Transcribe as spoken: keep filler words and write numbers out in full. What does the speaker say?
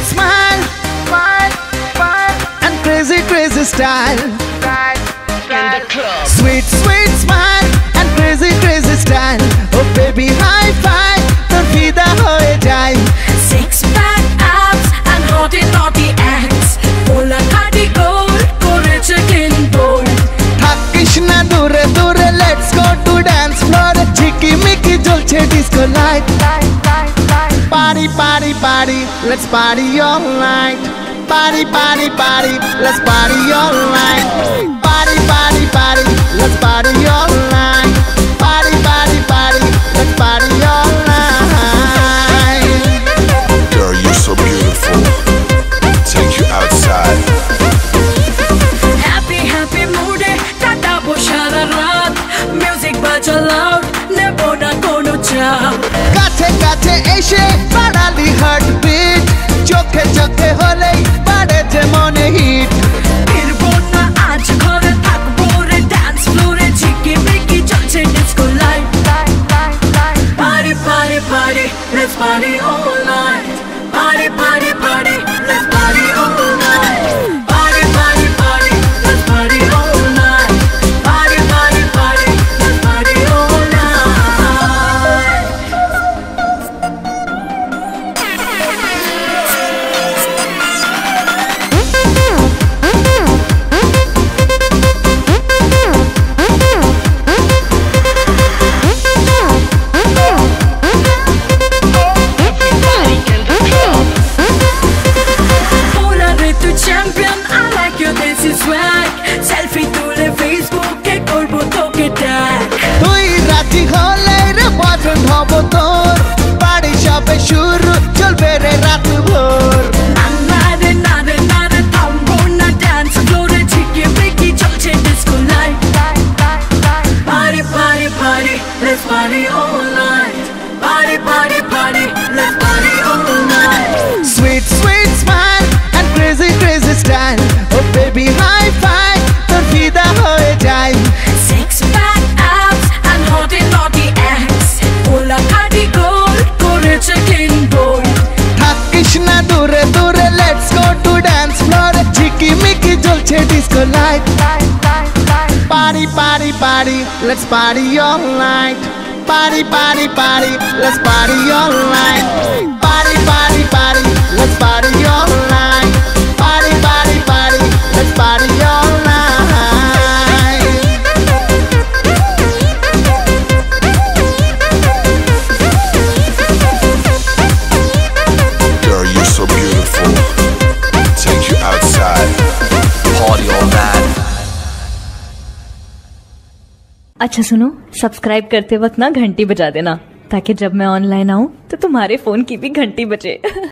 with smile, smile, smile, and crazy, crazy style. Style, style. In the club. Sweet, sweet smile and crazy, crazy style. Oh baby, high five, the vida hoye jai. Six pack abs and naughty, naughty acts. Ola khadi gold, kore chicken bowl. Thakish na dure dure, let's go to dance floor. Chiki miki jolche disco light. Party, party, party, let's party all night. Party, party, party, let's party all night. Party, party, party, let's party all night. Party, party, party, let's party all night. Girl, you're so beautiful. Take you outside. Happy, happy mood, tata bo shara raat. Music baja loud, nebo na kono chao. Kache kache eshe, badali heartbeat. Chokhe chokhe hole, bade je mone hit. Firbo na aaj ghore thakbo re dance floor e jhiki miki chalche disco light. Party party party, let's party all night. Party party party, let's party all night. Party party party, let's party all night. Party party party, let's party all night. Polar Ritu champion, I like your dancing swag. Selfie tule Facebook ke korbo toke tag. Tui raji hole re boyfriend hobo tor. Party shabe shuru cholbe re rat bhor. Anare nare nare thambo na dance floor e jhiki miki chalche disco light. Party party party, let's party all night. Party party party, let's party all night. Sweet, sweet smile and crazy, crazy style. Oh baby, high five, tor vida hoye jai. Six pack abs and naughty naughty acts. Ola khadi gold, kore chicken bowl. Thakish na dure dure, let's go to dance floor. Chiki miki jolche disco light. Party party party, let's party all night. Party party party, let's party all night. Party party party, let's party all night. Party party party, let's party all night. Girl, you're so beautiful. Take you outside. Party all night. अच्छा सुनो, subscribe करते वक्त ना घंटी बजा देना ताकि जब मैं ऑनलाइन आऊँ तो तुम्हारे फोन की भी घंटी बजे.